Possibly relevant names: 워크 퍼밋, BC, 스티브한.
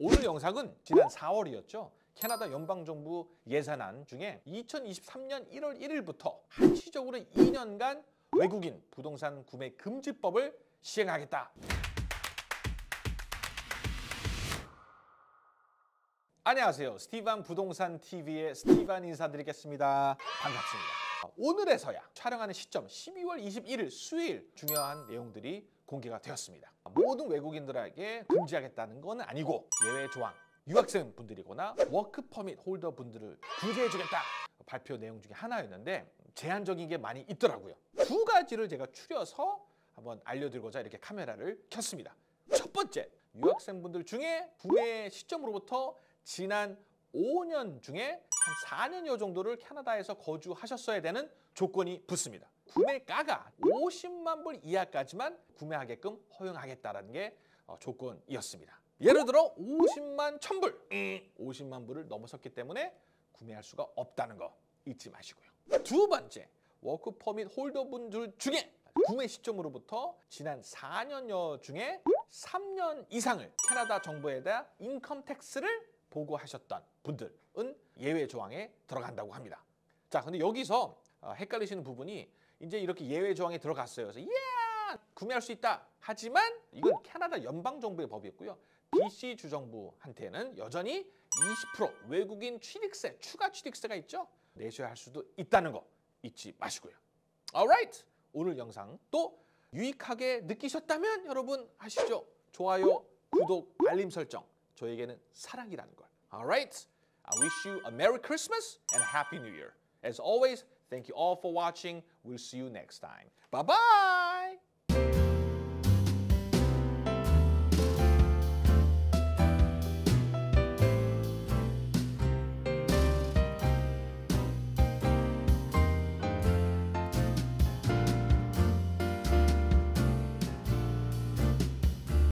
오늘 영상은 지난 4월이었죠. 캐나다 연방정부 예산안 중에 2023년 1월 1일부터 한시적으로 2년간 외국인 부동산 구매 금지법을 시행하겠다. 안녕하세요. 스티브한 부동산 TV의 스티브한 인사드리겠습니다. 반갑습니다. 오늘에서야 촬영하는 시점 12월 21일 수요일 중요한 내용들이 공개가 되었습니다. 모든 외국인들에게 금지하겠다는 건 아니고 예외 조항, 유학생 분들이거나 워크 퍼밋 홀더 분들을 구제해주겠다 발표 내용 중에 하나였는데 제한적인 게 많이 있더라고요. 두 가지를 제가 추려서 한번 알려드리고자 이렇게 카메라를 켰습니다. 첫 번째, 유학생분들 중에 구매 시점으로부터 지난 5년 중에 한 4년여 정도를 캐나다에서 거주하셨어야 되는 조건이 붙습니다. 구매가가 50만 불 이하까지만 구매하게끔 허용하겠다는 게 조건이었습니다. 예를 들어 50만 1000불, 50만 불을 넘어섰기 때문에 구매할 수가 없다는 거 잊지 마시고요. 두 번째, 워크 퍼밋 홀더분들 중에 구매 시점으로부터 지난 4년여 중에 3년 이상을 캐나다 정부에다 인컴 텍스를 보고하셨던 분들은 예외 조항에 들어간다고 합니다. 자, 근데 여기서 헷갈리시는 부분이 이제 이렇게 예외 조항에 들어갔어요. 그래서 구매할 수 있다. 하지만 이건 캐나다 연방정부의 법이었고요. BC 주정부한테는 여전히 20% 외국인 취득세, 추가 취득세가 있죠. 내셔야 할 수도 있다는 거 잊지 마시고요. Alright! 오늘 영상 또 유익하게 느끼셨다면 여러분 아시죠? 좋아요, 구독, 알림 설정. 저에게는 사랑이라는 걸. Alright, I wish you a Merry Christmas and a Happy New Year. As always, thank you all for watching. We'll see you next time. Bye-bye!